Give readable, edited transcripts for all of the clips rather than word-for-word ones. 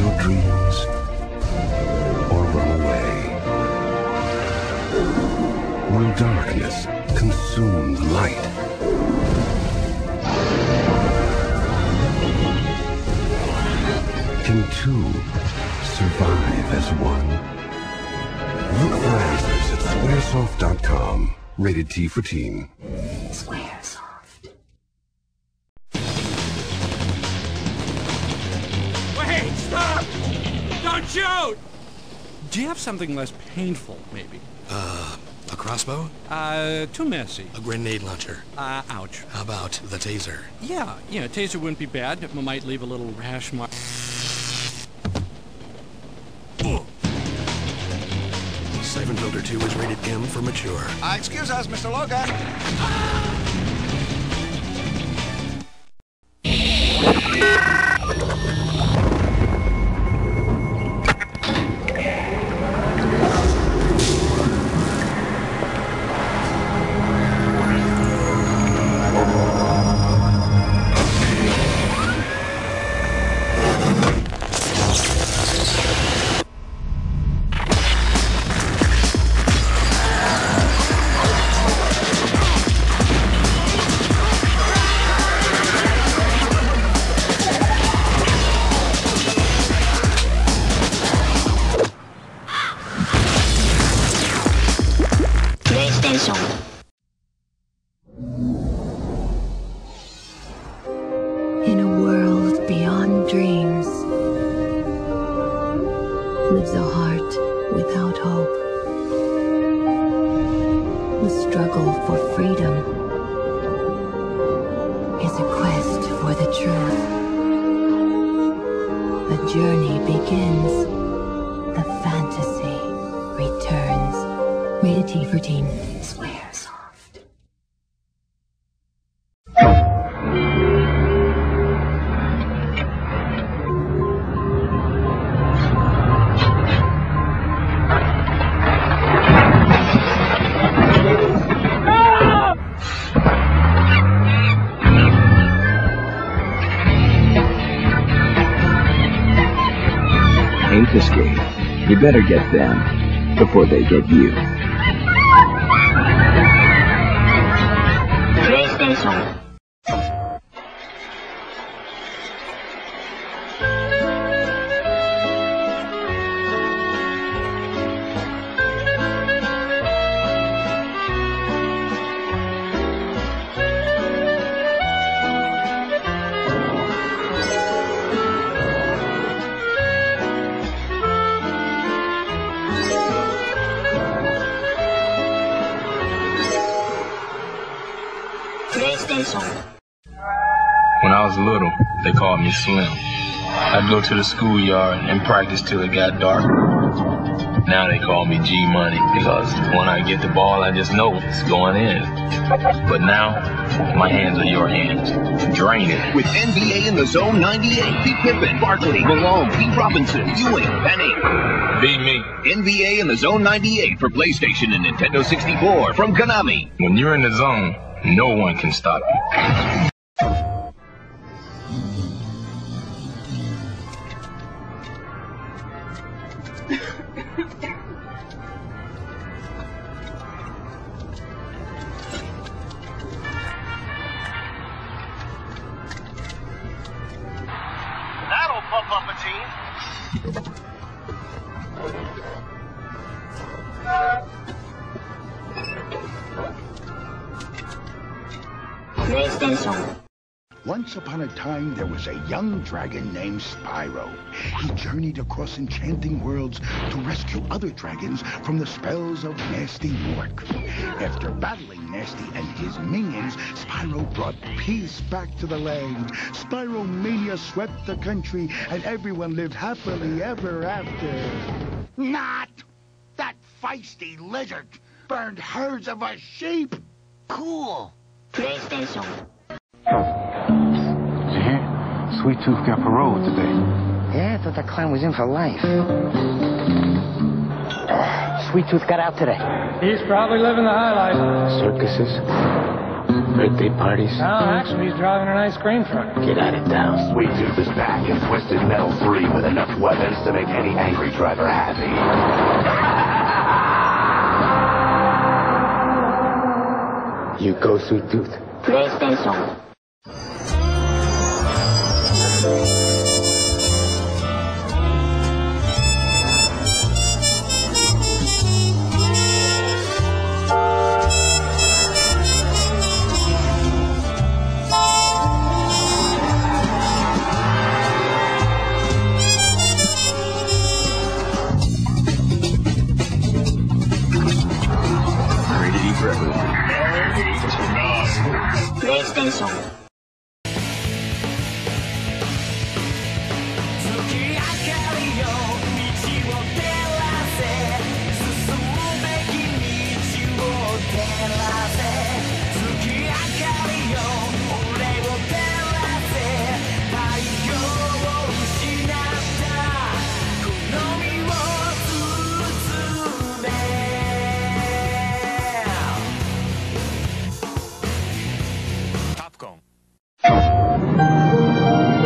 your dreams or run away? Will darkness consume the light? Can two survive as one? Look for answers at Squaresoft.com. Rated T for teen. Squaresoft. Wait, stop! Don't shoot! Do you have something less painful, maybe? A crossbow? Too messy. A grenade launcher? Ouch. How about the taser? Yeah, a taser wouldn't be bad. It might leave a little rash mark. Syphon Filter 2 is rated M for mature. Excuse us, Mr. Logan. Better get them before they get you. PlayStation. They called me Slim. I'd go to the schoolyard and practice till it got dark. Now they call me G Money because when I get the ball, I just know it's going in. But now, my hands are your hands. Drain it. With NBA in the Zone 98, Pete Pippen, Barkley, Malone, Pete Robinson, Ewing, Penny. Beat me. NBA in the Zone 98 for PlayStation and Nintendo 64 from Konami. When you're in the zone, no one can stop you. Once upon a time, there was a young dragon named Spyro. He journeyed across enchanting worlds to rescue other dragons from the spells of Nasty Gnorc. After battling Nasty and his minions, Spyro brought peace back to the land. Spyro mania swept the country, and everyone lived happily ever after. Not that feisty lizard burned herds of a sheep. Cool. PlayStation. Did you hear? Sweet Tooth got paroled today. Yeah, I thought that clown was in for life. Sweet Tooth got out today. He's probably living the high life. Circuses, Birthday parties. Oh, actually, he's driving an ice cream truck. Get out of town. Sweet Tooth is back in Twisted Metal 3 with enough weapons to make any angry driver happy. You go, Sweet Tooth. PlayStation. PlayStation.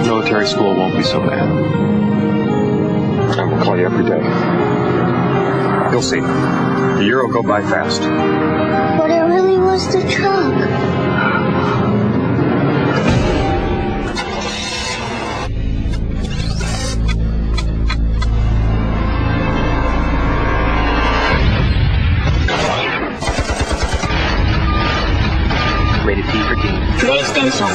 Military school won't be so bad. I will call you every day. You'll see. The year will go by fast. But it really was the truck. Rated P for Teen. PlayStation.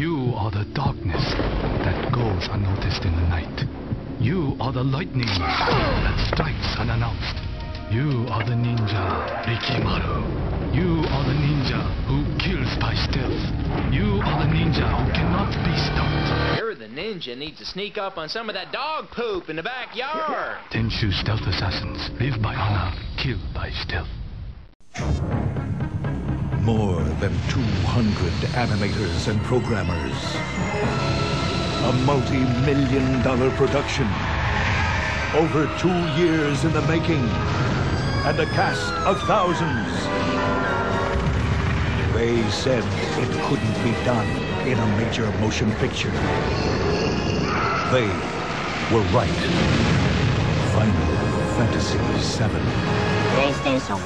You are the darkness that goes unnoticed in the night. You are the lightning that strikes unannounced. You are the ninja Rikimaru. You are the ninja who kills by stealth. You are the ninja who cannot be stopped. You're the ninja needs to sneak up on some of that dog poop in the backyard. Tenchu stealth assassins live by honor, kill by stealth. More than 200 animators and programmers. A multi-million-dollar production. Over 2 years in the making. And a cast of thousands. They said it couldn't be done in a major motion picture. They were right. Final Fantasy VII. PlayStation.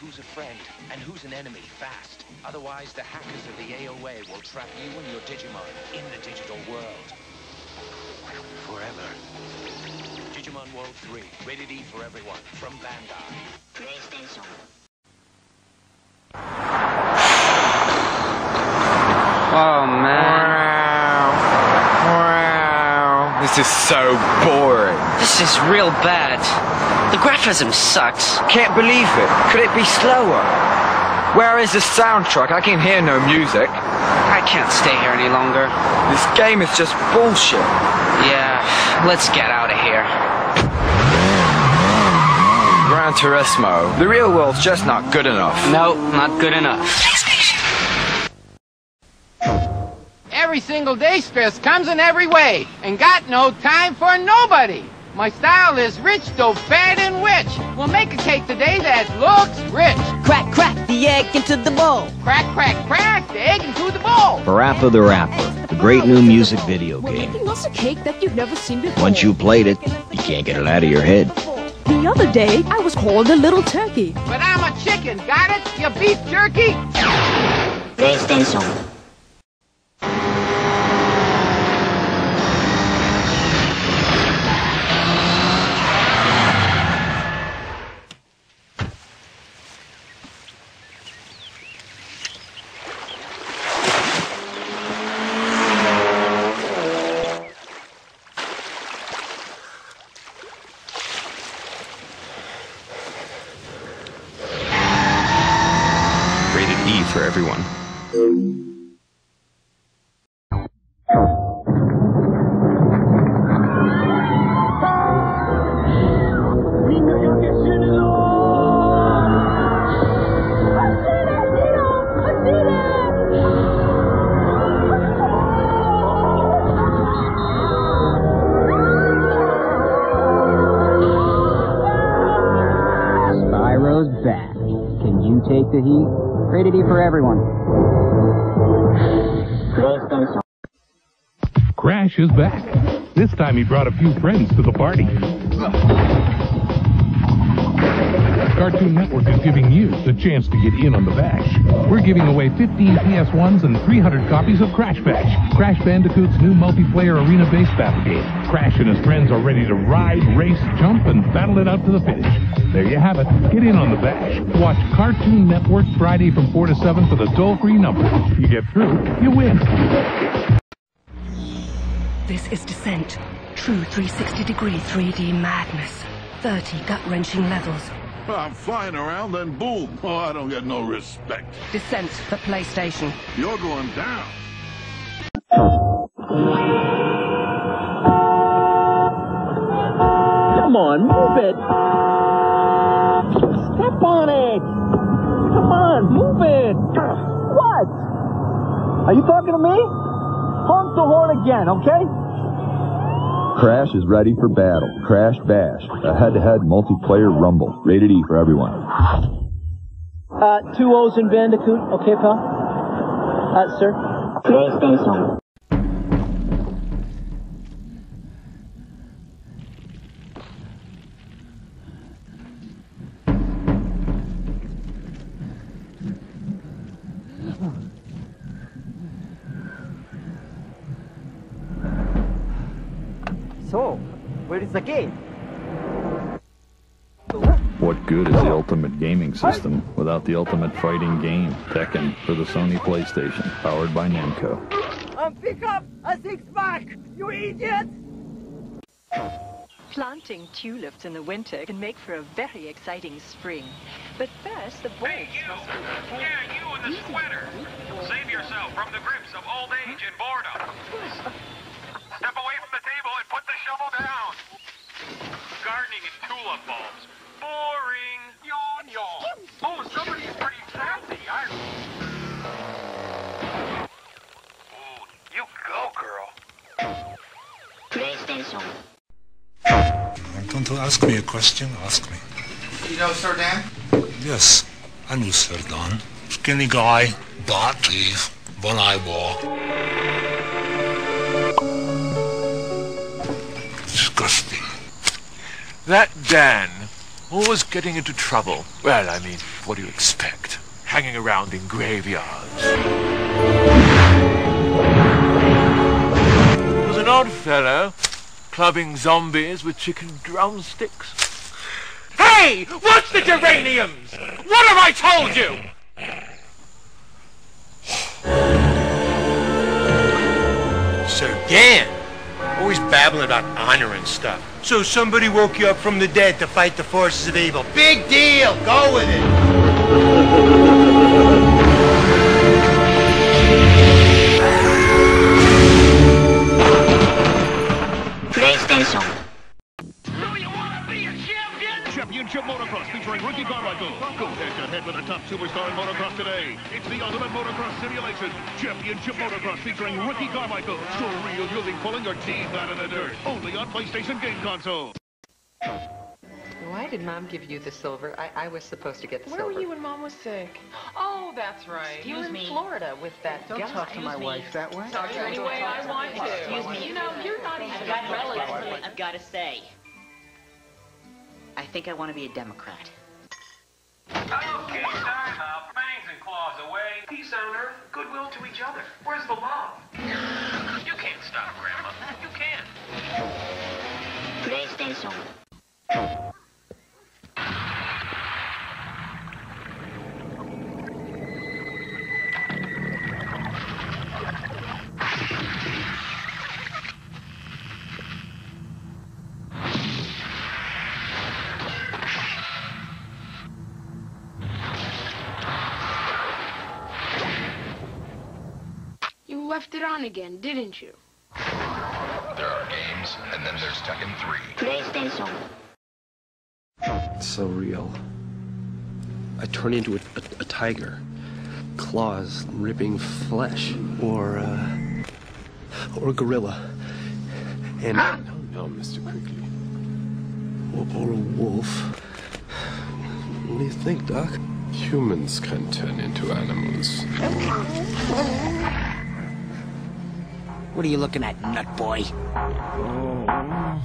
Who's a friend and who's an enemy fast. Otherwise, the hackers of the AOA will trap you and your Digimon in the digital world. Forever. Digimon World 3. Rated E for everyone. From Bandai. PlayStation. Oh, man. Wow. This is so boring. This is real bad. The graphism sucks. Can't believe it. Could it be slower? Where is the soundtrack? I can hear no music. I can't stay here any longer. This game is just bullshit. Yeah, let's get out of here. Gran Turismo. The real world's just not good enough. No, not good enough. Every single day, stress comes in every way, and got no time for nobody. My style is rich, though fat and rich. We'll make a cake today that looks rich. Crack, crack the egg into the bowl. Crack, crack, crack the egg into the bowl. PaRappa the Rapper, the great new music video game. We're making us a cake that you've never seen before. Once you've played it, you can't get it out of your head. The other day, I was called a little turkey. But I'm a chicken, got it? You beef jerky? PlayStation. for everyone. Take the heat. Rated E for everyone. Crash is back. This time he brought a few friends to the party. Cartoon Network is giving you the chance to get in on the bash. We're giving away 15 PS1s and 300 copies of Crash Bash, Crash Bandicoot's new multiplayer arena-based battle game. Crash and his friends are ready to ride, race, jump, and battle it out to the finish. There you have it. Get in on the bash. Watch Cartoon Network Friday from 4 to 7 for the toll-free number. You get through, you win. This is Descent. True 360-degree 3D madness. 30 gut-wrenching levels. Well, I'm flying around, then boom. Oh, I don't get no respect. Descent for PlayStation. You're going down. Come on, move it. Step on it! Come on, move it! What? Are you talking to me? Honk the horn again, okay? Crash is ready for battle. Crash Bash, a head-to-head multiplayer rumble. Rated E for everyone. 2 O's in Bandicoot, okay, pal? Sir? What good is the ultimate gaming system without the ultimate fighting game, Tekken, for the Sony PlayStation, powered by Namco? Pick up a six-pack, you idiot! Planting tulips in the winter can make for a very exciting spring. But first, the boys must be prepared. Yeah, you in the sweater! Save yourself from the grips of old age and boredom. Step away from the table and put the shovel down! Gardening and tulip bulbs. Boring! Yawn, yawn! Oh, somebody's pretty sassy, Ooh, you go, girl! PlayStation. I'm going to ask me a question, ask me. You know Sir Dan? Yes, I knew Sir Dan. Skinny guy, bad teeth, one eyeball. Disgusting. That Dan, always getting into trouble. Well, I mean, what do you expect? Hanging around in graveyards. He was an odd fellow, clubbing zombies with chicken drumsticks. Hey! What's the geraniums? What have I told you? Sir Dan, always babbling about honor and stuff. So somebody woke you up from the dead to fight the forces of evil. Big deal! Go with it! PlayStation. Do you want to be a champion? Championship Motocross featuring Ricky Carmichael. Go head-to-head with a top superstar in motocross today. It's the ultimate motocross simulation. Championship Motocross featuring Ricky Carmichael. So real you'll be pulling your teeth out of the dirt. Only on PlayStation Game Console. Why did Mom give you the silver? I was supposed to get the silver. Where were you when Mom was sick? Oh, that's right. You in Florida with that guy. Don't talk to my wife that way. Talk to her any way I want to. Excuse me. You know, you're not even got relatives. I've got to say, I think I want to be a Democrat. Okay, time out. Fangs and claws away. Peace on earth, goodwill to each other. Where's the love? You can't stop, Grandma. You can't. PlayStation. left it on again, didn't you? There are games, and then there's Tekken 3. PlayStation. It's so real. I turn into a tiger. Claws ripping flesh. Or gorilla. And... Ah! No, Mr. Quigley. Or a wolf. What do you think, Doc? Humans can turn into animals. What are you looking at, nut boy? Oh.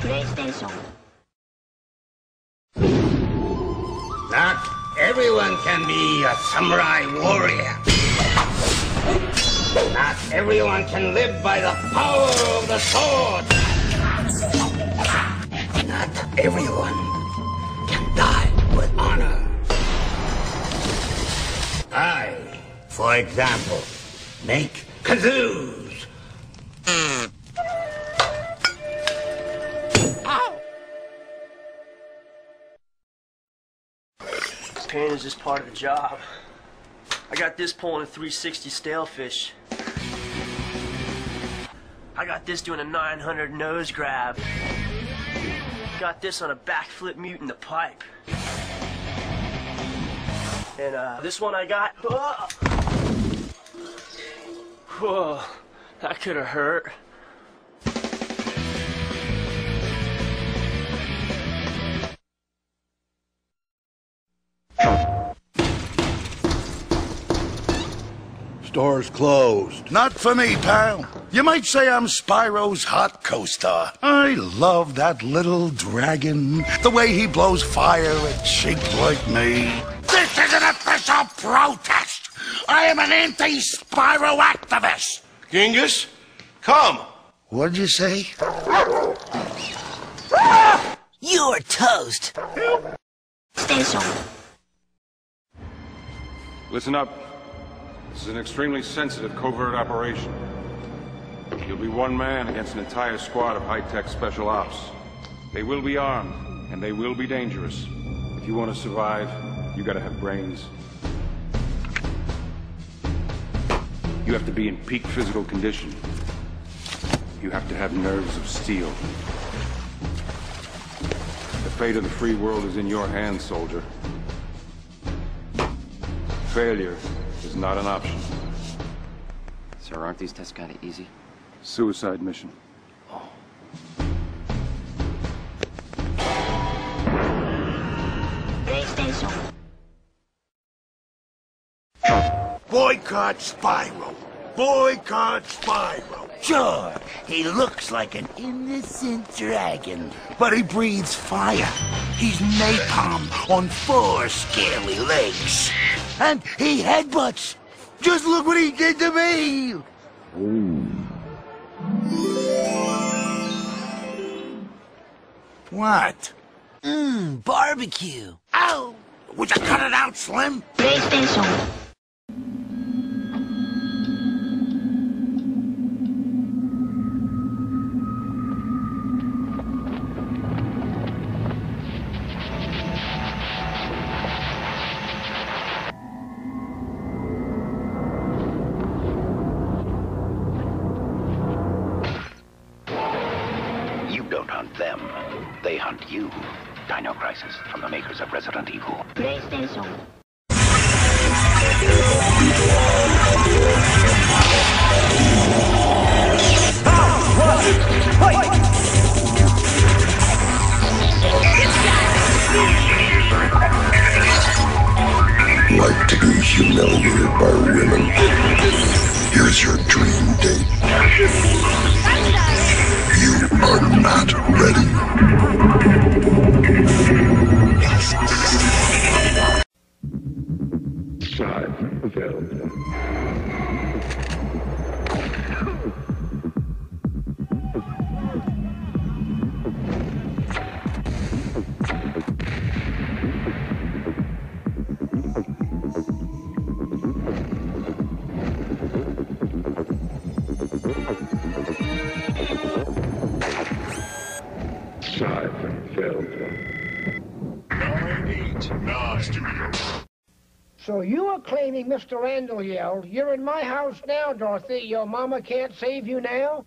PlayStation. Not everyone can be a samurai warrior. Not everyone can live by the power of the sword. Not everyone can die with honor. I, for example, make kazoos. Pain is just part of the job. I got this pulling a 360 stalefish. I got this doing a 900 nose grab. Got this on a backflip mute in the pipe. And this one I got. Oh! Whoa, that could have hurt. Store's closed. Not for me, pal. You might say I'm Spyro's hot co-star. I love that little dragon. The way he blows fire at shapes like me. This is an official protest. I am an anti-Spyro activist. Genghis, come. What'd you say? You're toast. Station. Listen up. This is an extremely sensitive covert operation. You'll be one man against an entire squad of high-tech special ops. They will be armed, and they will be dangerous. If you want to survive, you gotta have brains. You have to be in peak physical condition. You have to have nerves of steel. The fate of the free world is in your hands, soldier. Failure is not an option. Sir, aren't these tests kind of easy? Suicide mission. Oh. PlayStation. Boycott Spyro. Boycott Spyro. Sure, he looks like an innocent dragon, but he breathes fire. He's napalm on four scaly legs. And he headbutts. Just look what he did to me. Ooh. What? Mmm, barbecue. Ow! Would you cut it out, Slim? PlayStation. From the makers of Resident Evil. PlayStation. Like to be humiliated by women. Here's your dream date. You are not ready. Shot available. Shot available. 989 Studios. So you are claiming Mr. Randall yelled, "You're in my house now, Dorothy. Your mama can't save you now.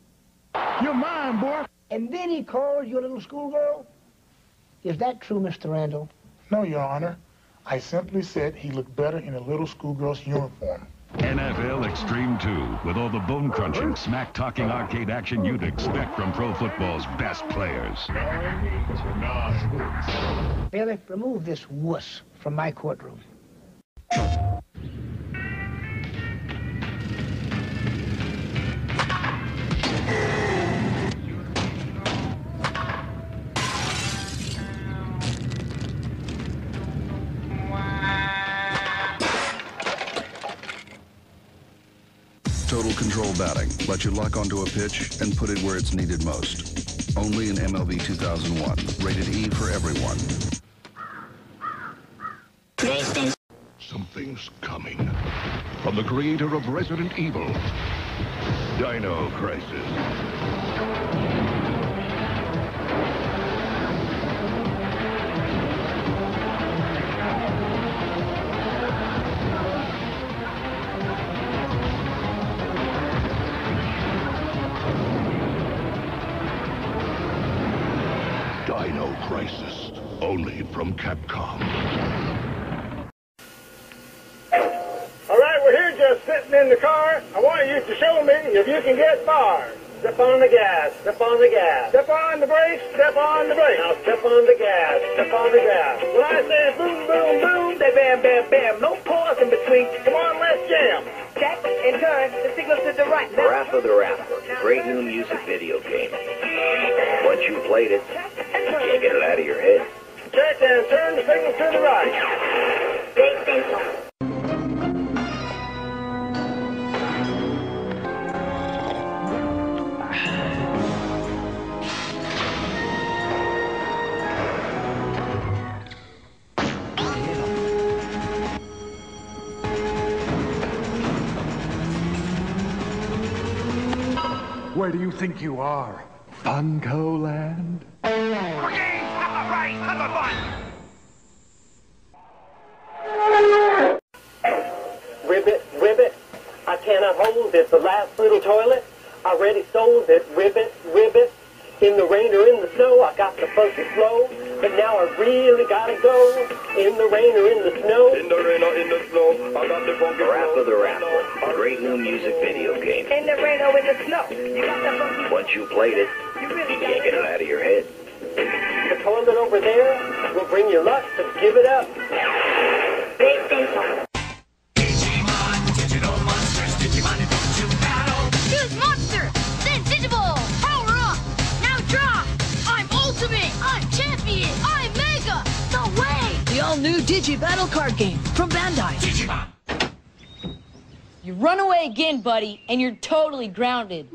You're mine, boy." And then he called you a little schoolgirl? Is that true, Mr. Randall? No, Your Honor. I simply said he looked better in a little schoolgirl's uniform. NFL Extreme 2, with all the bone-crunching, smack-talking arcade action you'd expect from pro football's best players. Bailiff, remove this wuss from my courtroom. Total control batting lets you lock onto a pitch and put it where it's needed most. Only in MLB 2001. Rated E for everyone. Something's coming. From the creator of Resident Evil, Dino Crisis. Dino Crisis, only from Capcom. In the car, I want you to show me if you can get far. Step on the gas, step on the gas. Step on the brakes, step on the brakes. Now step on the gas, step on the gas. When I say boom, boom, boom, they bam, bam, bam. No pause in between. Come on, let's jam. Check and turn. The signal to the right. PaRappa the Rapper. Great new music video game. Once you played it, you can't get it out of your head. Check and turn. The signal to the right. Great signal. Where do you think you are? Funko Land? Ricky! Have a right! Have a fun! Ribbit, ribbit, I cannot hold it. The last little toilet, I already sold it. Ribbit, ribbit, in the rain or in the snow, I got the funky flow. But now I really gotta go. In the rain or in the snow. In the rain or in the snow, I got the funky flow. PaRappa the Rapper. Great new music video game. In the rain or in the snow. You got the funky. Once you played it, you really can't get it out of your head. The toilet over there will bring you luck, so give it up. Big Digimon. Digimon, digital monsters, Digimon Adventure Battle. Choose monster, then Digiball. Power up, now draw. I'm ultimate, I'm champion, I'm mega, the way. The all-new Digi Battle card game from Bandai. Digimon. You run away again, buddy, and you're totally grounded.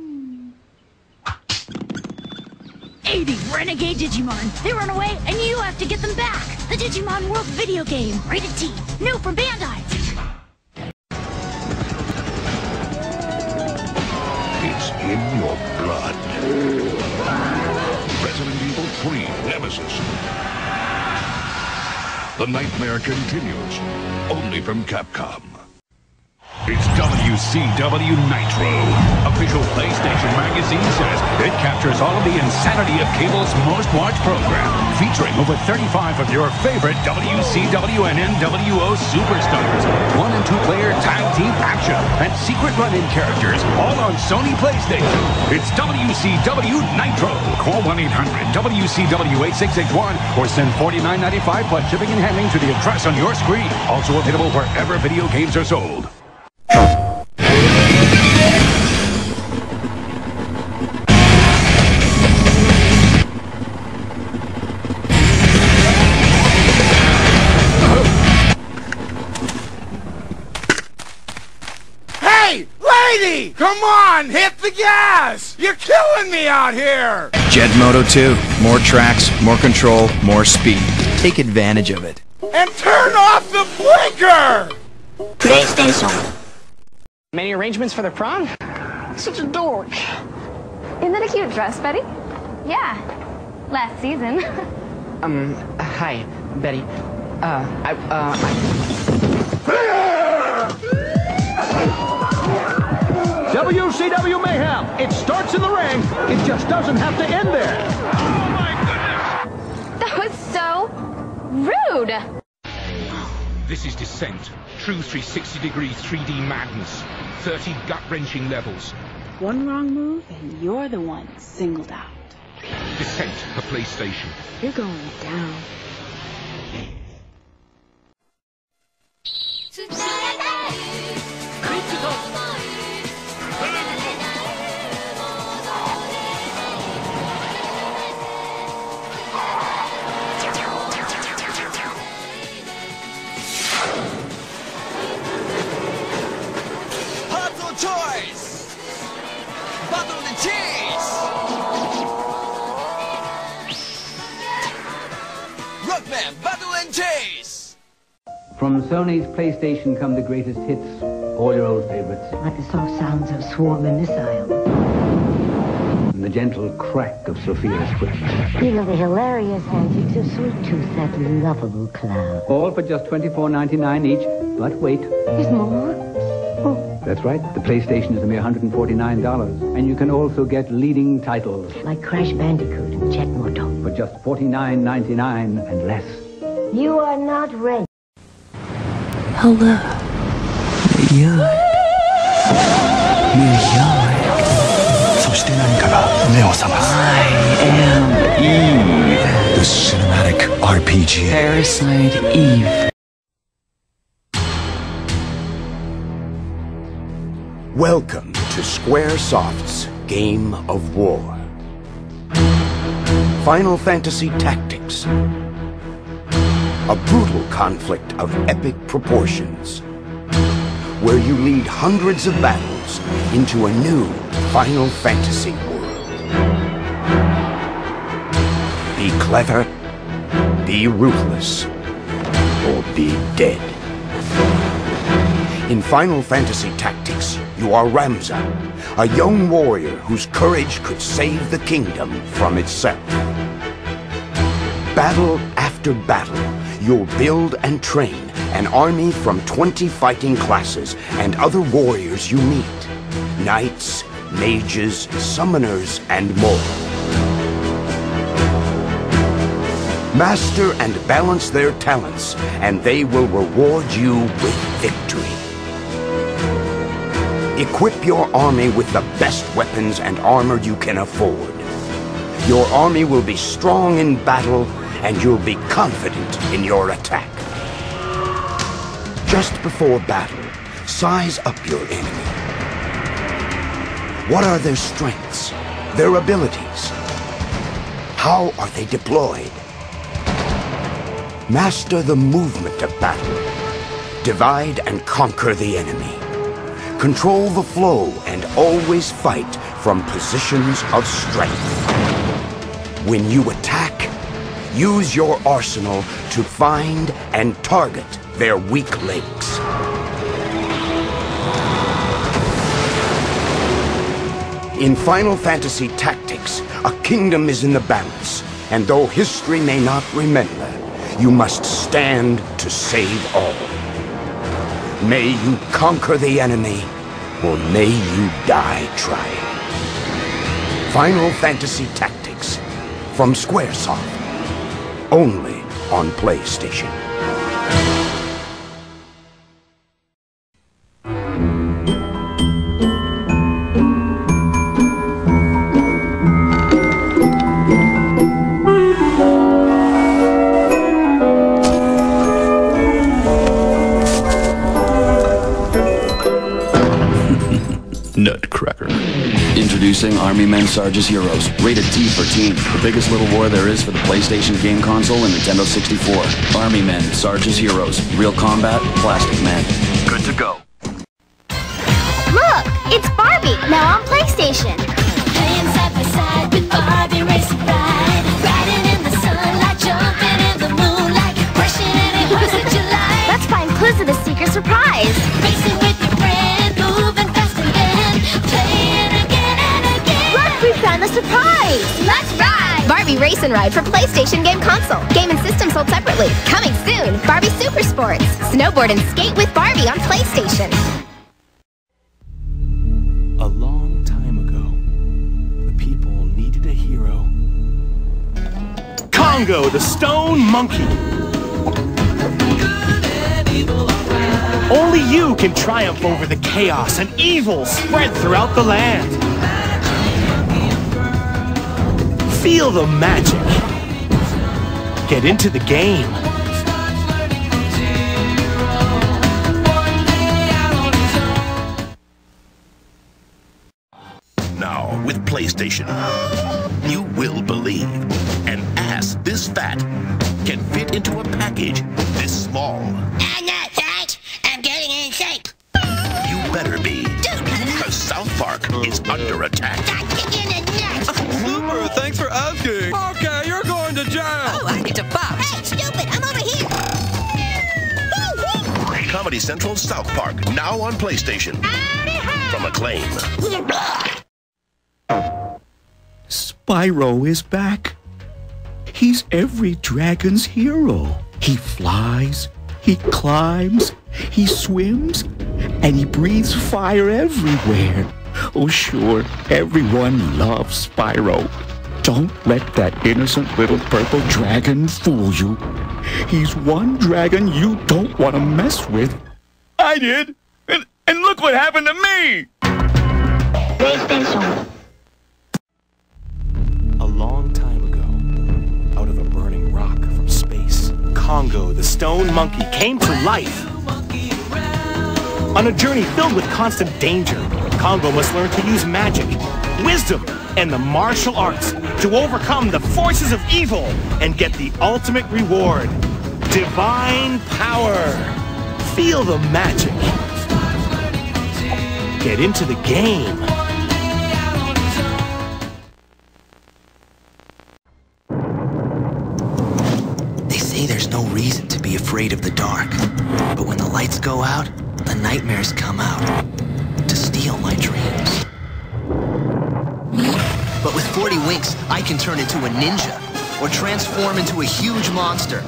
80 renegade Digimon. They run away, and you have to get them back. The Digimon World video game. Rated T. New from Bandai. It's in your blood. Resident Evil 3 Nemesis. The nightmare continues. Only from Capcom. It's WCW Nitro. Official PlayStation Magazine says it captures all of the insanity of cable's most watched program, featuring over 35 of your favorite WCW and NWO superstars, 1- and 2-player tag team action, and secret run-in characters, all on Sony PlayStation. It's WCW Nitro. Call 1-800-WCW-8661 or send $49.95 plus shipping and handling to the address on your screen. Also available wherever video games are sold. Come on, hit the gas! You're killing me out here! Jet Moto 2. More tracks, more control, more speed. Take advantage of it. And turn off the blinker! PlayStation. Many arrangements for the prom? Such a dork. Isn't that a cute dress, Betty? Yeah. Last season. Hi, Betty. I WCW Mayhem. It starts in the ring. It just doesn't have to end there. Oh, my goodness. That was so rude. This is Descent. True 360-degree 3D madness. 30 gut-wrenching levels. One wrong move, and you're the one singled out. Descent for PlayStation. You're going down. From Sony's PlayStation come the greatest hits, all your old favorites. Like the soft sounds of swarm and missile. And the gentle crack of Sophia's whip. You know the hilarious antics of Sweet Tooth, that lovable clown. All for just $24.99 each, but wait. There's more? Oh. That's right, the PlayStation is a mere $149. And you can also get leading titles. Like Crash Bandicoot and Jet Moto. For just $49.99 and less. You are not ready. Hello. I am Eve. The cinematic RPG. Parasite Eve. Welcome to Squaresoft's Game of War. Final Fantasy Tactics. A brutal conflict of epic proportions, where you lead hundreds of battles into a new Final Fantasy world. Be clever, be ruthless, or be dead. In Final Fantasy Tactics, you are Ramza, a young warrior whose courage could save the kingdom from itself. Battle after battle, you'll build and train an army from 20 fighting classes and other warriors you meet. Knights, mages, summoners, and more. Master and balance their talents, and they will reward you with victory. Equip your army with the best weapons and armor you can afford. Your army will be strong in battle, and you'll be confident in your attack. Just before battle, size up your enemy. What are their strengths? Their abilities? How are they deployed? Master the movement of battle. Divide and conquer the enemy. Control the flow and always fight from positions of strength. When you attack, use your arsenal to find and target their weak links. In Final Fantasy Tactics, a kingdom is in the balance, and though history may not remember, you must stand to save all. May you conquer the enemy, or may you die trying. Final Fantasy Tactics, from Squaresoft. Only on PlayStation. Nutcracker. Introducing Army Men Sarge's Heroes, rated T for teen. The biggest little war there is for the PlayStation game console and Nintendo 64. Army Men Sarge's Heroes, real combat, plastic men. Good to go. Look, it's Barbie, now on PlayStation. Playing side by side with Barbie, racing ride. Riding in the sunlight, jumping in the moonlight, brushing any horse that you like. Let's find clues to the secret surprise. Racing with your friend, moving fast again, playing again and again. Look, we found the surprise. Let's ride. Barbie Race and Ride for PlayStation game console. Game and system sold separately. Coming soon, Barbie Super Sports. Snowboard and skate with Barbie on PlayStation. A long time ago, the people needed a hero. Kongo the Stone Monkey. Only you can triumph over the chaos and evil spread throughout the land. Feel the magic. Get into the game. Now, with PlayStation, you will believe an ass this fat can fit into a package this small. I'm not fat. I'm getting in shape. You better be. Because South Park is under attack. Looper, thanks for asking. Okay, you're going to jail. Oh, I need to pop. Hey, stupid, I'm over here. Comedy Central South Park, now on PlayStation. From Acclaim. Spyro is back. He's every dragon's hero. He flies, he climbs, he swims, and he breathes fire everywhere. Oh sure, everyone loves Spyro. Don't let that innocent little purple dragon fool you. He's one dragon you don't want to mess with. I did! And look what happened to me! PlayStation. A long time ago, out of a burning rock from space, Kongo the Stone Monkey came to life. On a journey filled with constant danger, Kongo must learn to use magic, wisdom, and the martial arts to overcome the forces of evil and get the ultimate reward, divine power. Feel the magic. Get into the game. They say there's no reason to be afraid of the dark, but when the lights go out, the nightmares come out. To steal my dreams. But with 40 Winks, I can turn into a ninja, or transform into a huge monster,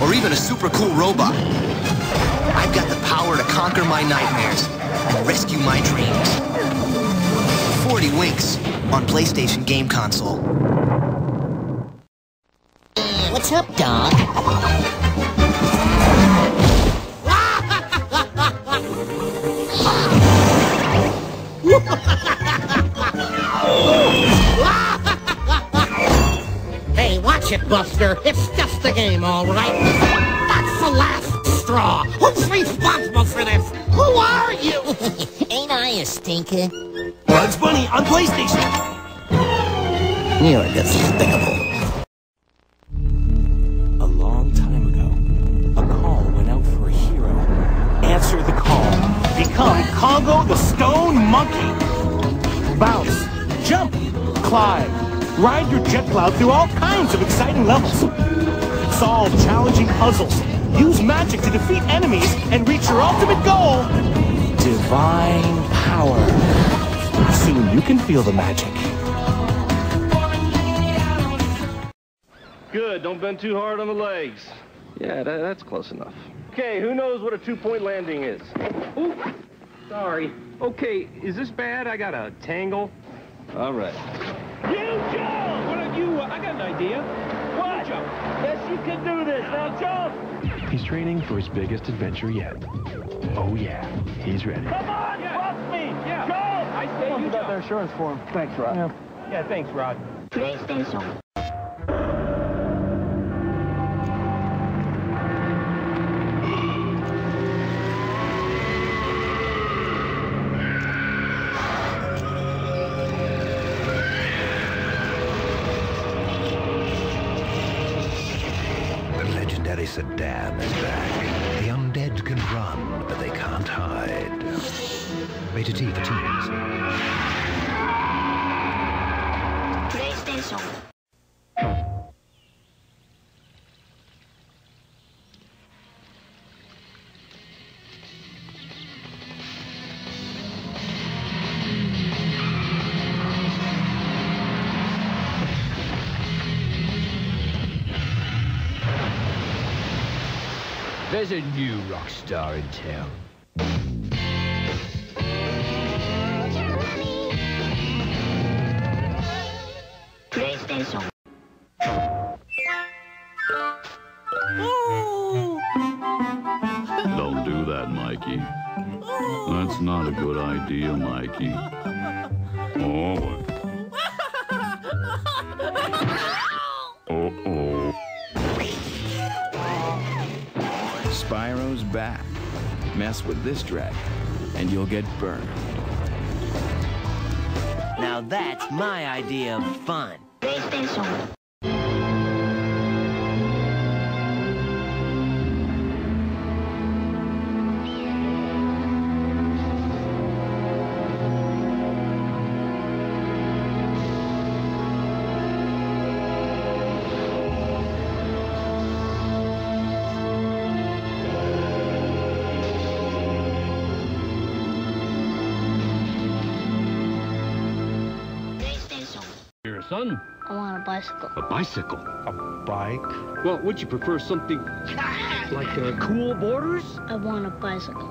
or even a super cool robot. I've got the power to conquer my nightmares and rescue my dreams. 40 Winks on PlayStation game console. What's up, dog? Hey, watch it, Buster. It's just a game, all right? That's the last straw. Who's responsible for this? Who are you? Ain't I a stinker? Bugs Bunny on PlayStation. You're despicable. A long time ago, a call went out for a hero. Answer the call. Become Kongo the Stone Monkey. Bounce. Jump. Climb. Ride your jet cloud through all kinds of exciting levels. Solve challenging puzzles. Use magic to defeat enemies and reach your ultimate goal. Divine power. Soon you can feel the magic. Good, don't bend too hard on the legs. Yeah, that's close enough. Okay, who knows what a two-point landing is? Ooh, sorry. Okay, is this bad? I got a tangle. All right. You jump! Why don't you, I got an idea. Why don't you jump? Yes, you can do this. Now jump! He's training for his biggest adventure yet. Oh, yeah. He's ready. Come on! Yeah. Trust me! Yeah. Jump! I say you jump. About their insurance for him. Thanks, Rod. Yeah, thanks, Rod. PlayStation. Saddam is back. The undead can run, but they can't hide. Rated T for teens. PlayStation. There's a new rock star in town. PlayStation. Don't do that, Mikey. That's not a good idea, Mikey. Oh. Spyro's back. Mess with this dragon, and you'll get burned. Now that's my idea of fun. PlayStation. Son? I want a bicycle. A bicycle? A bike? Well, would you prefer something like Cool Borders? I want a bicycle.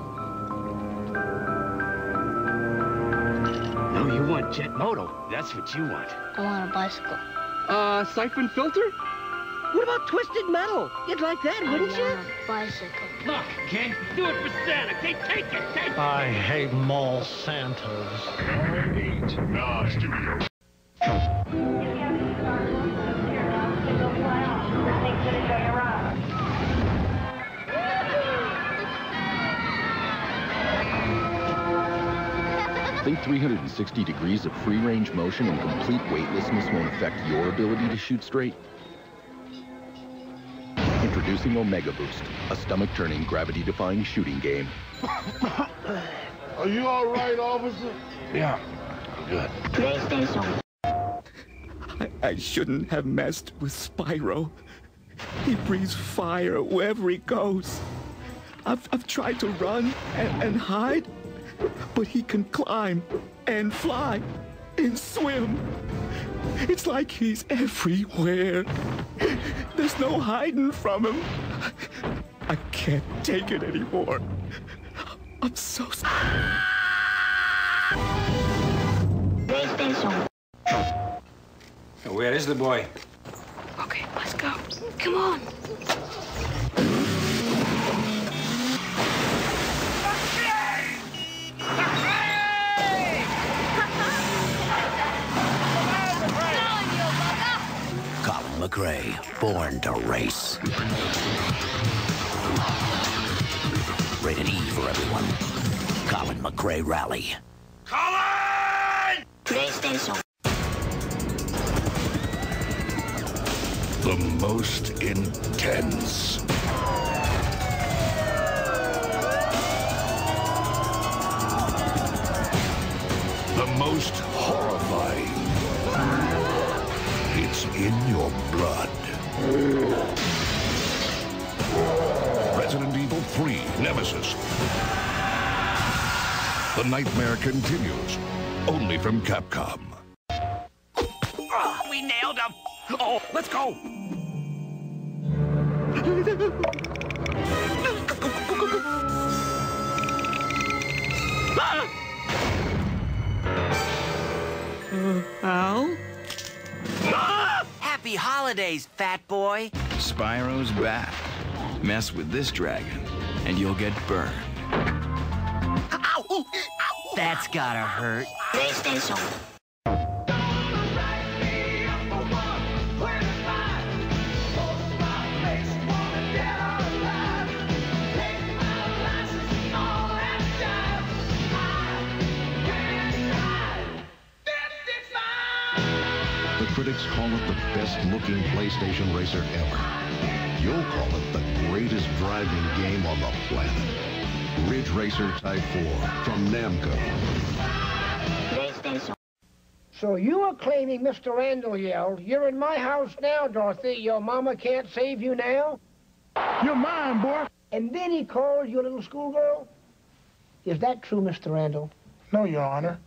No, you want Jet Moto. That's what you want. I want a bicycle. Syphon Filter? What about Twisted Metal? You'd like that, wouldn't you? I want a bicycle. Look, Ken, do it for Santa. Take it, take it. I hate mall Santas. 8, Studio. Think 360 degrees of free-range motion and complete weightlessness won't affect your ability to shoot straight? Introducing Omega Boost, a stomach-turning, gravity-defying shooting game. Are you all right, officer? Yeah, I'm good. PlayStation. I shouldn't have messed with Spyro. He breathes fire wherever he goes. I've tried to run and hide, but he can climb and fly and swim. It's like he's everywhere. There's no hiding from him. I can't take it anymore. I'm so sorry. Where is the boy? Okay, let's go. Come on. Colin McRae, born to race. Rated E for everyone. Colin McRae Rally. Colin! PlayStation. The most intense. The most horrifying. It's in your blood. Resident Evil 3 Nemesis. The nightmare continues, only from Capcom. We nailed him! Oh, let's go! Al? Happy holidays, fat boy! Spyro's back. Mess with this dragon, and you'll get burned. Ow! Ow! That's gotta hurt. PlayStation. Critics call it the best-looking PlayStation racer ever. You'll call it the greatest driving game on the planet. Ridge Racer Type 4 from Namco. So you are claiming Mr. Randall yelled, "You're in my house now, Dorothy. Your mama can't save you now. You're mine, boy." And then he called you a little schoolgirl? Is that true, Mr. Randall? No, Your Honor.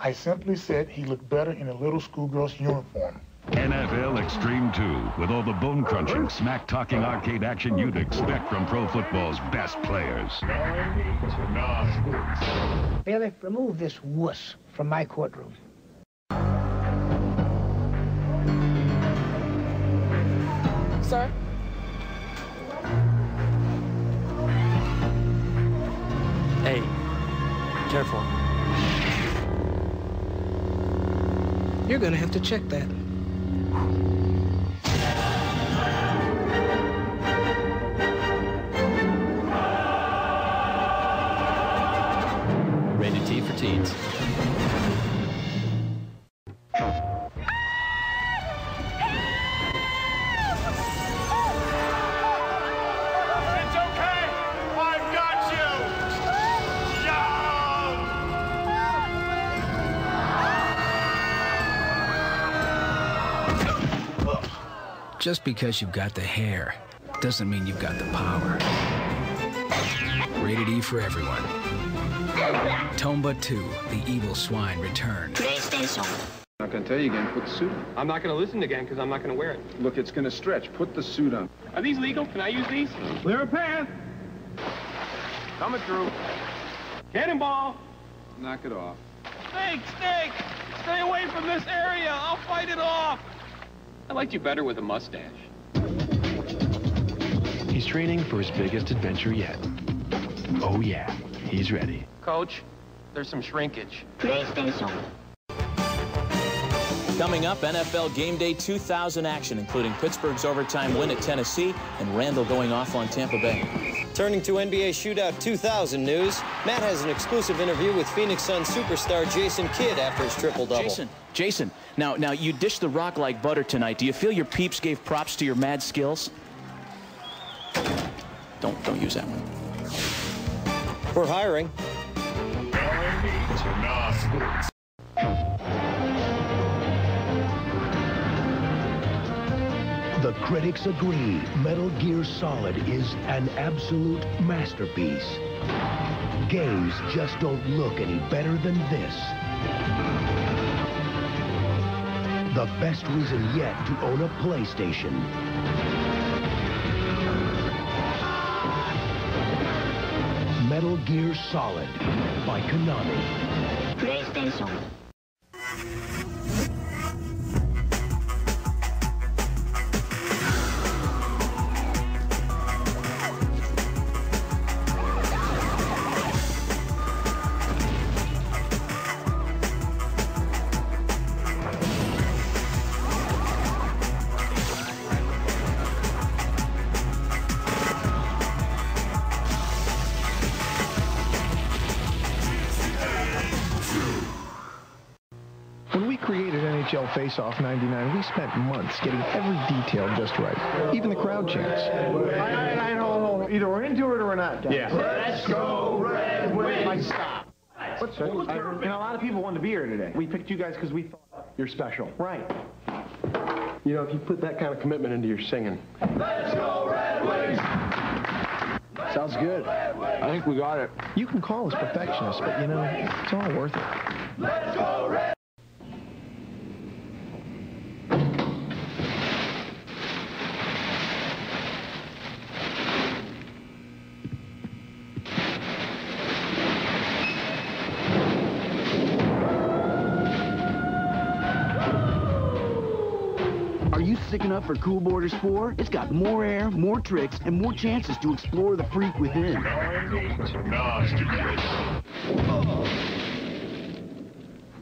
I simply said he looked better in a little schoolgirl's uniform. NFL Extreme 2, with all the bone-crunching, smack-talking arcade action you'd expect from pro football's best players. Bailiff, remove this wuss from my courtroom. Sir? Hey, careful. You're gonna have to check that. Rated T for teens. Just because you've got the hair doesn't mean you've got the power. Rated E for everyone. Tomba 2, the evil swine returned. PlayStation. I'm not going to tell you again, put the suit on. I'm not going to listen again because I'm not going to wear it. Look, it's going to stretch. Put the suit on. Are these legal? Can I use these? Clear a path. Coming through. Cannonball. Knock it off. Snake, snake. Stay away from this area. I'll fight it off. I liked you better with a mustache. He's training for his biggest adventure yet. Oh yeah, he's ready. Coach, there's some shrinkage. PlayStation. Coming up, NFL Game Day 2000 action, including Pittsburgh's overtime win at Tennessee and Randall going off on Tampa Bay. Turning to NBA Shootout 2000 news, Matt has an exclusive interview with Phoenix Suns superstar Jason Kidd after his triple-double. Jason, now you dished the rock like butter tonight. Do you feel your peeps gave props to your mad skills? Don't use that one. We're hiring. The critics agree Metal Gear Solid is an absolute masterpiece. Games just don't look any better than this. The best reason yet to own a PlayStation. Metal Gear Solid by Konami. PlayStation. Face-Off 99, we spent months getting every detail just right, even the crowd chants. I don't know. Either we're into it or we're not, guys. Yeah. Let's go Red Wings! Like, stop. What's that? And a lot of people wanted to be here today. We picked you guys because we thought you're special. Right. You know, if you put that kind of commitment into your singing. Let's go Red Wings! Sounds good. I think we got it. You can call us perfectionists, but you know, it's all worth it. Let's go Red Wings! Sick enough for Cool Borders 4? It's got more air, more tricks, and more chances to explore the freak within.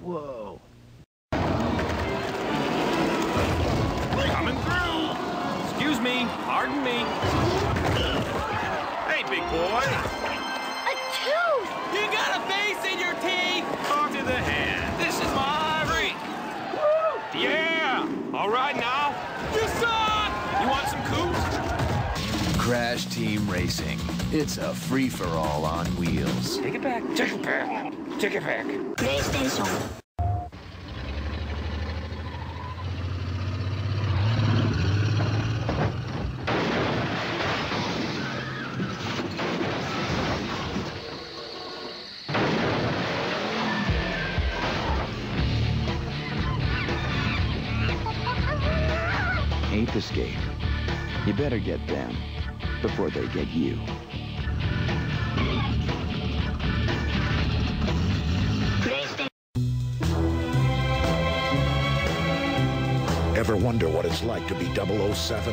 Whoa. Coming through! Excuse me, pardon me. Hey, big boy! A tooth! You got a face in your teeth! Talk to the hand. This is my freak! Woo! Yeah! All right now! You suck! You want some coops? Crash Team Racing. It's a free-for-all on wheels. Take it back. Take it back. Take it back. PlayStation. escape. You better get them before they get you. Ever wonder what it's like to be 007?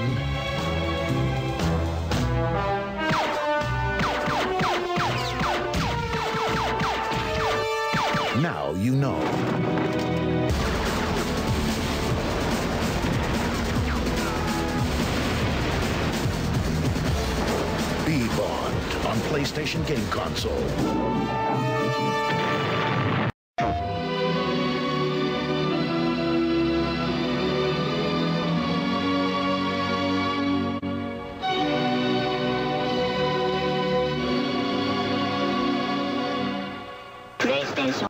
Now you know. Bond on PlayStation game console. PlayStation.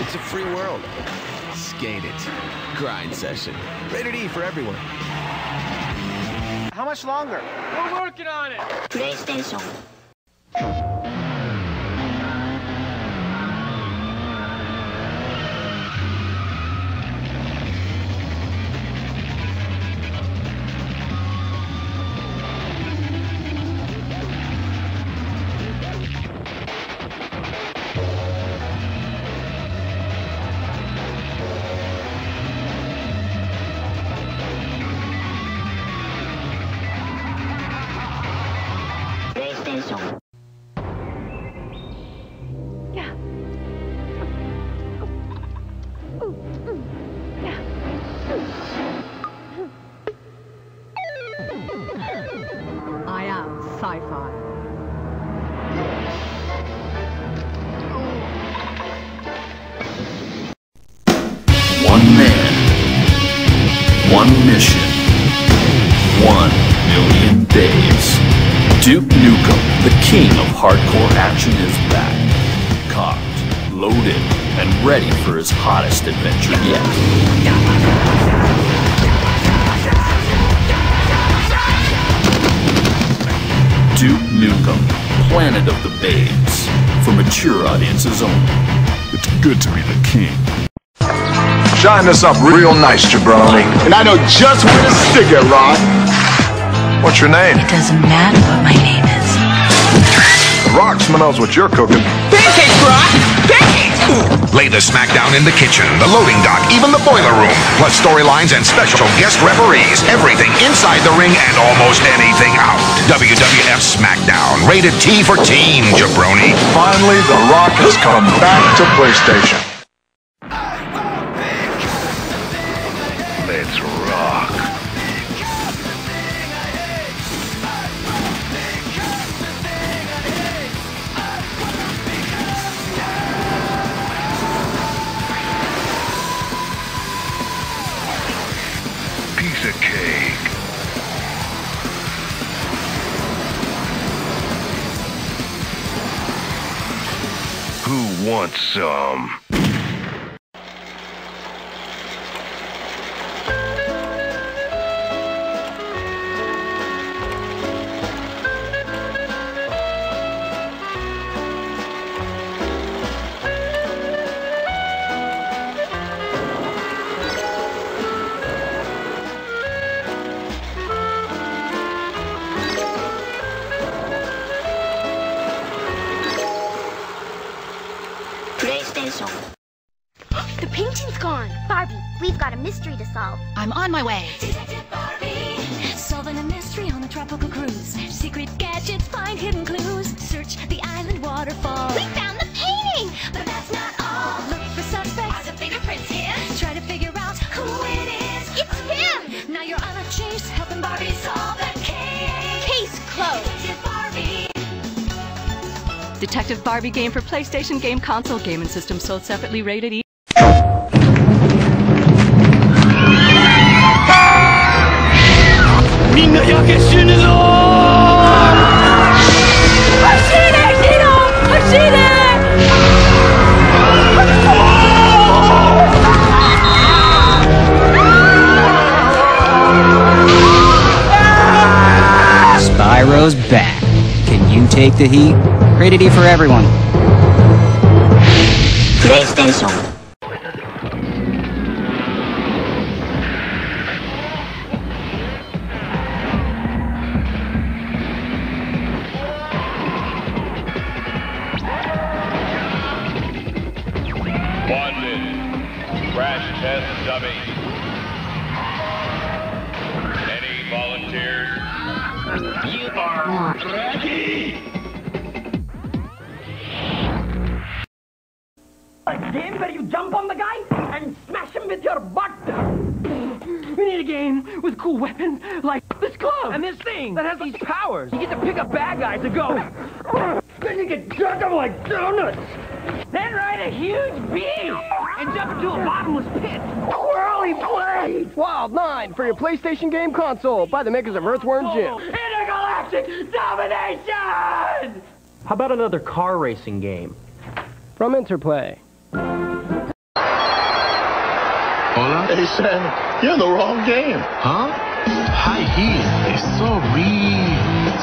It's a free world. Skate it. Grind session. Rated E for everyone. How much longer? We're working on it. PlayStation. I am Syphon. One man, one mission, 1,000,000 days. Duke Nukem, the king of hardcore action, is back. Cocked, loaded, and ready for his hottest adventure yet. Duke Nukem, Planet of the Babes, for mature audiences only. It's good to be the king. Shine this up real nice, jabroni. And I know just where to stick it, Rod. What's your name? It doesn't matter what my name is. The Rocksman knows what you're cooking. Pancakes, Rod! Pancakes! Lay the smackdown in the kitchen, the loading dock, even the boiler room. Plus storylines and special guest referees. Everything inside the ring and almost anything out. WWF SmackDown, rated T for teen, jabroni. Finally, The Rock has come back to PlayStation. Let's rock. Piece of cake. Who wants some? The painting's gone. Barbie, we've got a mystery to solve. I'm on my way. Detective Barbie. Solving a mystery on a tropical cruise. Secret gadgets, find hidden clues. Search the island waterfall. We found the painting! But that's not all. Look for suspects. Are the fingerprints here? Try to figure out who it is. It's him! Now you're on a chase, helping Barbie solve the case. Case closed. Detective Barbie game for PlayStation, game console, game and system sold separately, rated E. Take the heat. Rated E for everyone. PlayStation. That has these powers. You get to pick a bad guy to go. Then you can jerk him like donuts. Then ride a huge bee and jump into a bottomless pit. Twirly blades. Wild 9 for your PlayStation game console by the makers of Earthworm Jim. Intergalactic domination! How about another car racing game? From Interplay. Hola? Hey, Sam, you're in the wrong game. Huh? High Heat is so real.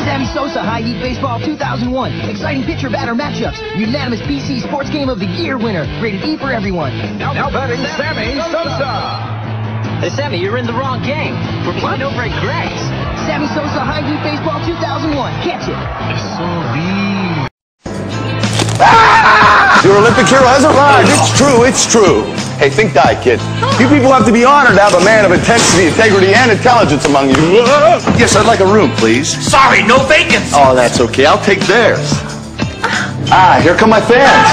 Sammy Sosa, High Heat Baseball 2001. Exciting pitcher-batter matchups. Unanimous BC Sports Game of the Year winner. Rated E for everyone. Now batting Sammy Sosa. Hey, Sammy, you're in the wrong game. We're playing over at Greg's. Sammy Sosa, High Heat Baseball 2001. Catch it. It's so real. Ah! Your Olympic hero has arrived. It's true. It's true. Hey, think die, kid. You people have to be honored to have a man of intensity, integrity, and intelligence among you. Yes, I'd like a room, please. Sorry, no vacancy. Oh, that's okay. I'll take theirs. Ah, here come my fans.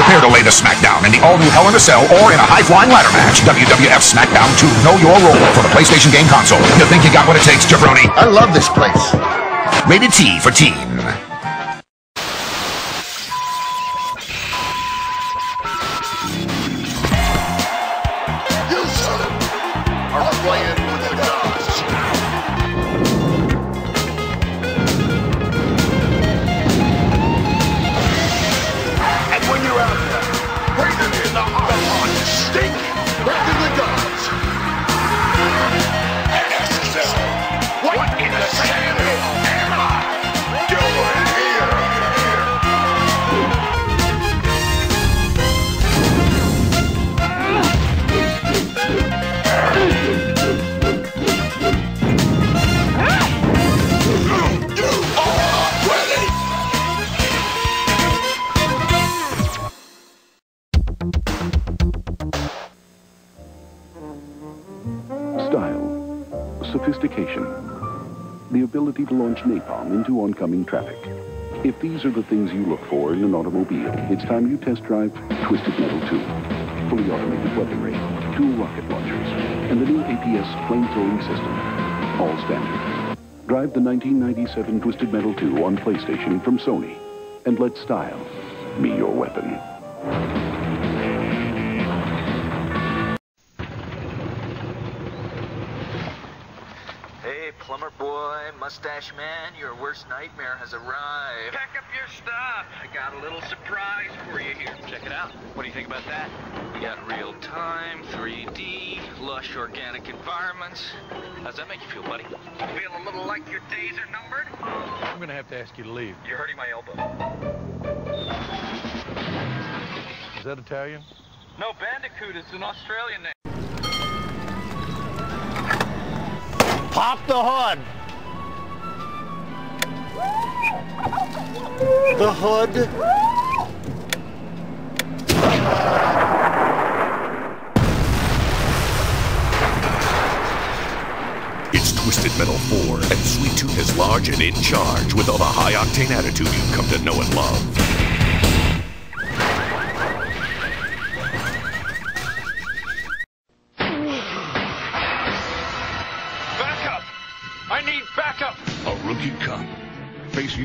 Prepare to lay the SmackDown in the all-new Hell in a Cell or in a high-flying ladder match. WWF SmackDown 2. Know your role for the PlayStation game console. You think you got what it takes, jabroni? I love this place. Rated T for teen. Oncoming traffic. If these are the things you look for in an automobile, it's time you test drive Twisted Metal 2. Fully automated weaponry, 2 rocket launchers, and the new APS flamethrowing system. All standard. Drive the 1997 Twisted Metal 2 on PlayStation from Sony, and let style be your weapon. Plumber boy, mustache man, your worst nightmare has arrived. Pack up your stuff. I got a little surprise for you here. Check it out. What do you think about that? We got real time, 3D, lush organic environments. How's that make you feel, buddy? Feel a little like your days are numbered? I'm gonna have to ask you to leave. You're hurting my elbow. Is that Italian? No, Bandicoot is an Australian name. Pop the hood. The hood. It's Twisted Metal 4, and Sweet Tooth is large and in charge with all the high-octane attitude you've come to know and love.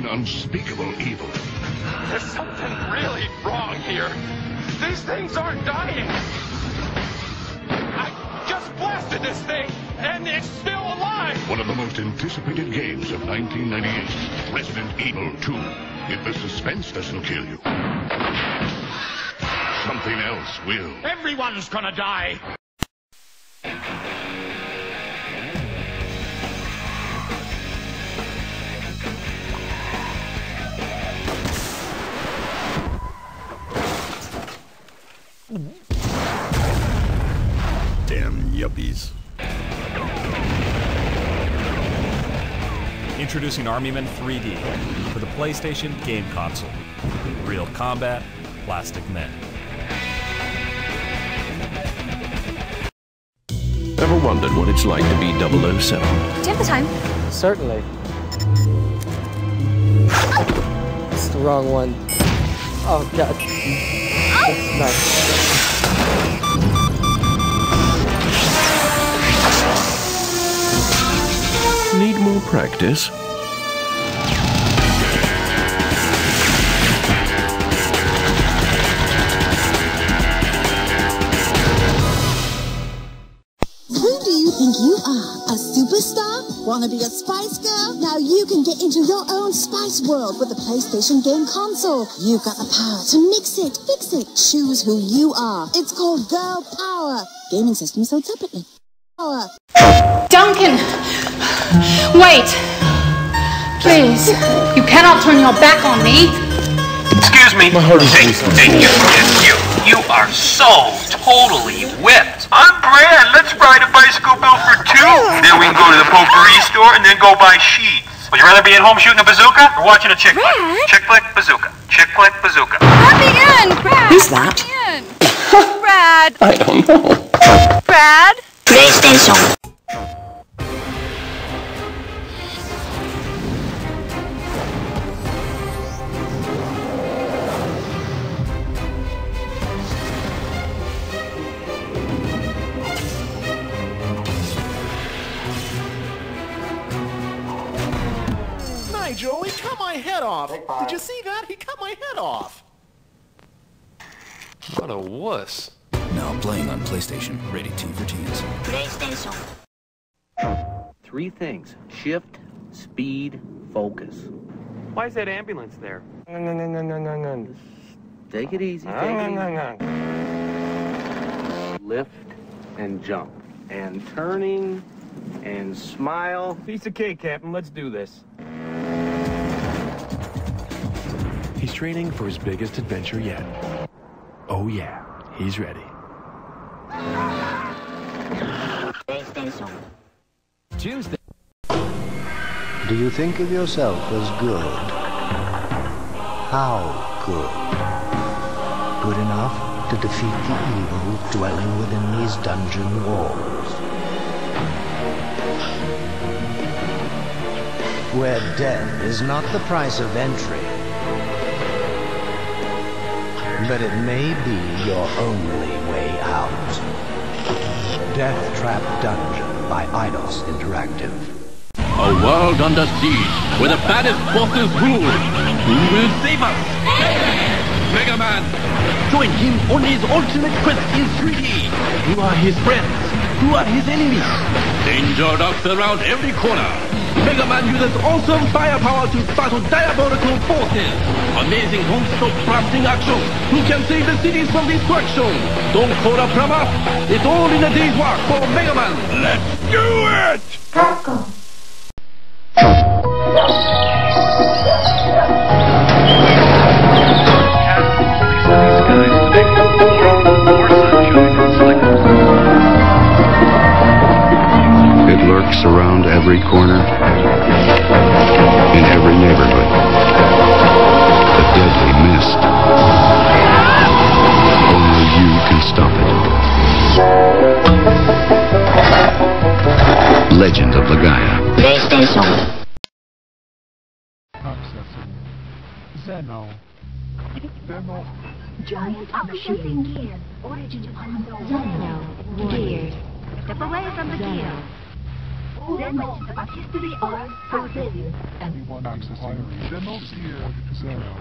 Unspeakable evil. There's something really wrong here. These things aren't dying. I just blasted this thing, and it's still alive. One of the most anticipated games of 1998, Resident Evil 2. If the suspense doesn't kill you, something else will. Everyone's gonna die. Damn yuppies. Introducing Army Men 3D for the PlayStation game console. Real combat, plastic men. Ever wondered what it's like to be 007? Do you have the time? Certainly. Oh. It's the wrong one. Oh, God. Oh. That's nice. Need more practice? Who do you think you are? A superstar? Wanna be a Spice Girl? Now you can get into your own Spice World with the PlayStation game console. You've got the power to mix it, fix it, choose who you are. It's called Girl Power. Gaming system sold separately. Power. Duncan! Wait! Please. You cannot turn your back on me. Excuse me. My heart is you are so totally whipped. I'm Brad. Let's ride a bicycle bill for two. Then we can go to the potpourri store and then go buy sheets. Would you rather be at home shooting a bazooka or watching a chick flick? Chick flick, bazooka. Chick flick, bazooka. Let me in, Brad. Who's that? Let me in. Brad. I don't know. Brad. PlayStation. Nigel, he cut my head off. Did you see that? He cut my head off. What a wuss. Now playing on PlayStation, rated T for teens. PlayStation. Three things: shift, speed, focus. Why is that ambulance there? No, no, no, no, no, no. Take it easy. Take it easy. No, no. Lift and jump, and turning, and smile. Piece of cake, Captain. Let's do this. He's training for his biggest adventure yet. Oh yeah, he's ready. Tuesday. Do you think of yourself as good? How good? Good enough to defeat the evil dwelling within these dungeon walls, where death is not the price of entry, but it may be your only way out. Death Trap Dungeon by Eidos Interactive. A world under siege where the baddest forces rule. Who will save us? Mega Man! Join him on his ultimate quest in 3D. Who are his friends? Who are his enemies? Danger lurks around every corner. Mega Man uses awesome firepower to battle diabolical forces. Amazing non-stop blasting action. Who can save the cities from destruction? Don't call up from us. It's all in a day's work for Mega Man. Let's do it! Capcom. It lurks around every corner, in every neighborhood. A deadly mist. Only you can stop it. Legend of Legaia. PlayStation. Zeno. Zeno. Giant shooting gear. Origin on the Zeno. Geared. Step away from the gear. Lemons of history are forbidden. Anyone accessing Zeno Gear Zero.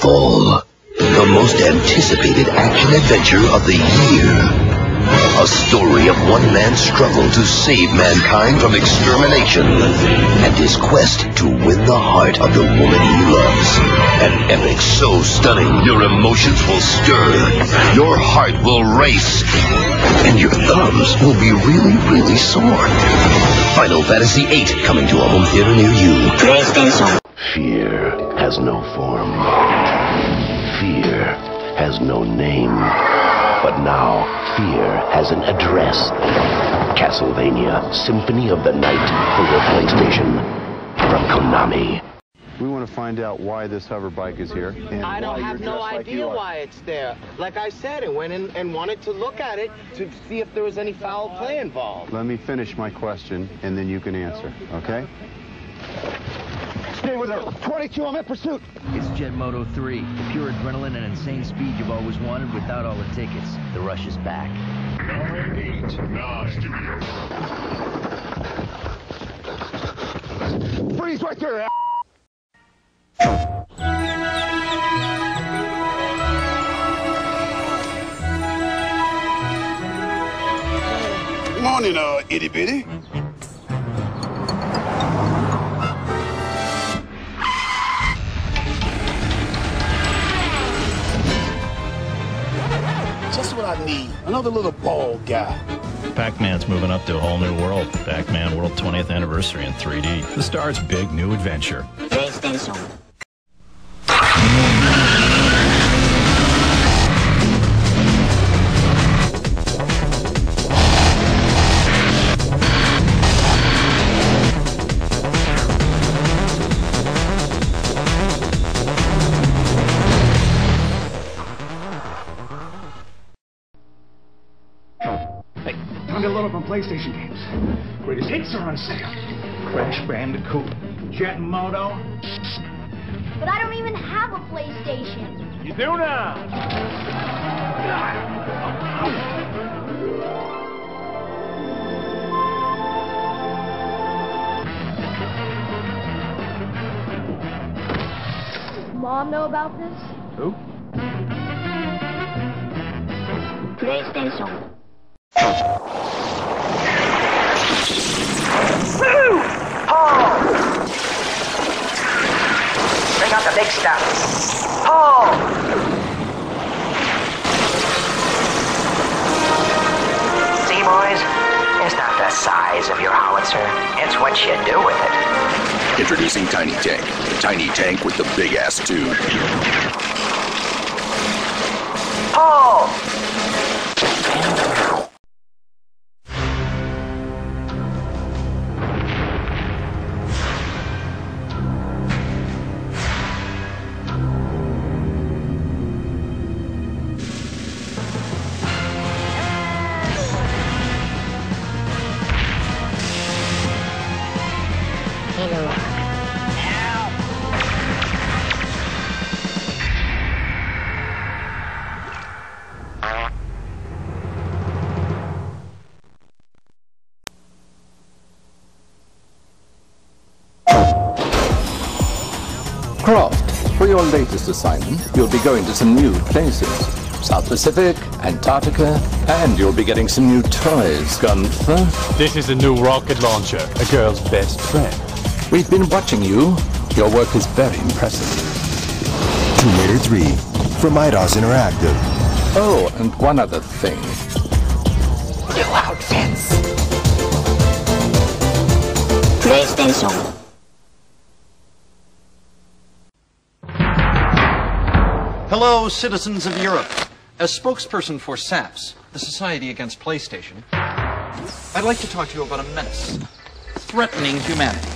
Fall, the most anticipated action-adventure of the year. A story of one man's struggle to save mankind from extermination and his quest to win the heart of the woman he loves. An epic so stunning your emotions will stir, your heart will race, and your thumbs will be really, really sore. Final Fantasy VIII, coming to a home theater near you. PlayStation. Fear has no form. Fear has no name. But now, fear has an address. Castlevania, Symphony of the Night for your PlayStation. From Konami. We want to find out why this hover bike is here. And I don't have no idea why it's there. Like I said, it went in and wanted to look at it to see if there was any foul play involved. Let me finish my question, and then you can answer, okay? Stay with her. 22, I'm in pursuit. It's Jet Moto 3. The pure adrenaline and insane speed you've always wanted without all the tickets. The rush is back. 989 Studios. Freeze right there, Morning, itty bitty. Just what I need. Another little bald guy. Pac-Man's moving up to a whole new world. Pac-Man World 20th Anniversary in 3D. The Star's big new adventure. PlayStation. PlayStation games. Greatest hits are on sale. Crash Bandicoot. Jet Moto. But I don't even have a PlayStation. You do now. Does Mom know about this? Who? PlayStation. Bring out the big stuff. Pull! See, boys? It's not the size of your howitzer. It's what you do with it. Introducing Tiny Tank. The tiny tank with the big-ass tube. Pull! For your latest assignment, you'll be going to some new places. South Pacific, Antarctica, and you'll be getting some new toys, Gunther. This is a new rocket launcher, a girl's best friend. We've been watching you. Your work is very impressive. Tomb Raider 3 from Eidos Interactive. Oh, and one other thing. New outfits. PlayStation. Hello, citizens of Europe. As spokesperson for SAPS, the Society Against PlayStation, I'd like to talk to you about a menace threatening humanity.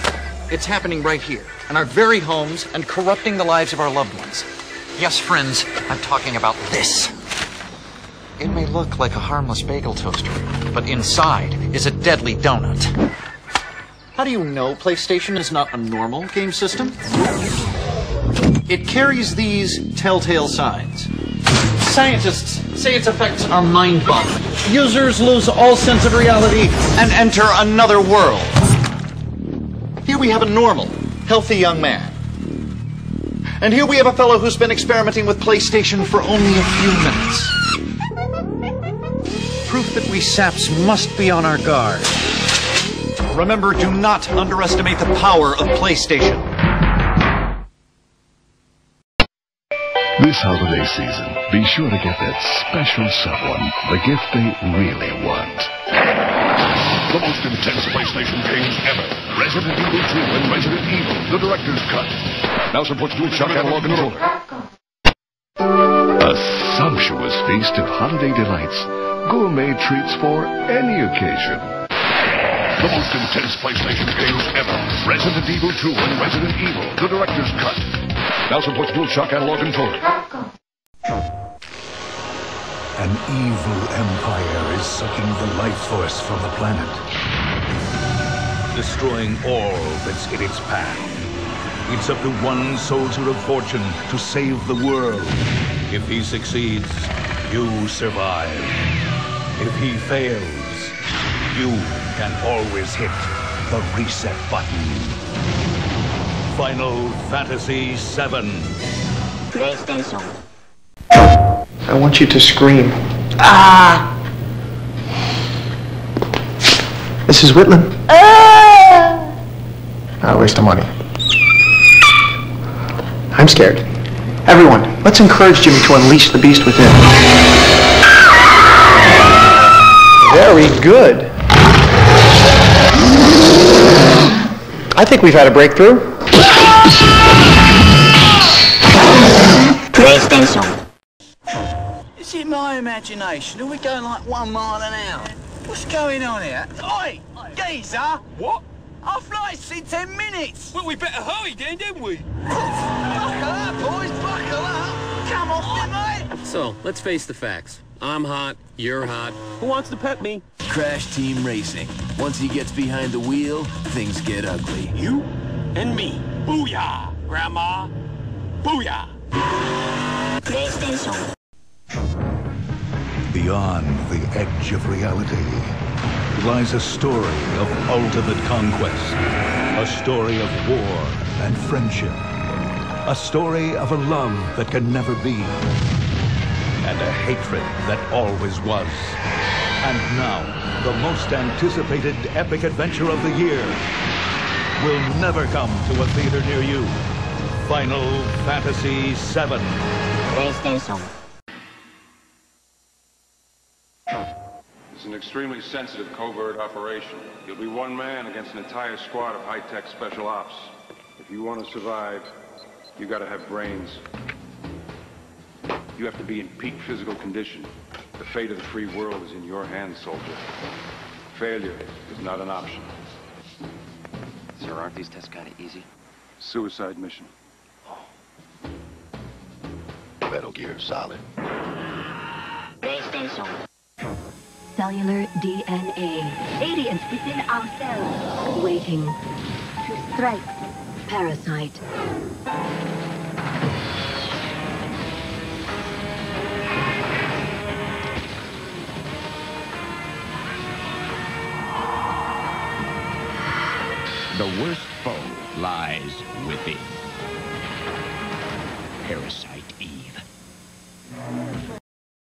It's happening right here, in our very homes, and corrupting the lives of our loved ones. Yes, friends, I'm talking about this. It may look like a harmless bagel toaster, but inside is a deadly donut. How do you know PlayStation is not a normal game system? It carries these telltale signs. Scientists say its effects are mind-boggling. Users lose all sense of reality and enter another world. Here we have a normal, healthy young man. And here we have a fellow who's been experimenting with PlayStation for only a few minutes. Proof that we saps must be on our guard. Remember, do not underestimate the power of PlayStation. This holiday season, be sure to get that special someone the gift they really want. The most intense PlayStation games ever. Resident Evil 2 and Resident Evil, the director's cut. Now supports DualShock Analog Controller. A sumptuous feast of holiday delights. Gourmet treats for any occasion. The most intense PlayStation games ever. Resident Evil 2 and Resident Evil, the director's cut. Now supports DualShock Analog Controller. An evil empire is sucking the life force from the planet, destroying all that's in its path. It's up to one soldier of fortune to save the world. If he succeeds, you survive. If he fails, you can always hit the reset button. Final Fantasy VII. PlayStation. I want you to scream. Ah! Mrs. Whitlam. Ah! Not a waste of money. I'm scared. Everyone, let's encourage Jimmy to unleash the beast within. Very good. I think we've had a breakthrough. PlayStation. Is it my imagination? Are we going like 1 mile an hour? What's going on here? Oi! Geezer! What? Our flight's in 10 minutes! Well, we better hurry then, didn't we? Buckle up, boys! Buckle up! Come on, mate! So, let's face the facts. I'm hot, you're hot. Who wants to pet me? Crash Team Racing. Once he gets behind the wheel, things get ugly. You and me. Booyah! Grandma. Booyah! PlayStation. Beyond the edge of reality lies a story of ultimate conquest. A story of war and friendship. A story of a love that can never be. And a hatred that always was. And now, the most anticipated epic adventure of the year will never come to a theater near you. Final Fantasy VII. PlayStation. It's an extremely sensitive covert operation. You'll be one man against an entire squad of high-tech special ops. If you want to survive, you got to have brains. You have to be in peak physical condition. The fate of the free world is in your hands, soldier. Failure is not an option. Sir, aren't these tests kind of easy? Suicide mission. Oh. Metal Gear Solid. PlayStation. Cellular DNA. Aliens within ourselves. Waiting to strike. Parasite. The worst foe lies within. Parasite Eve.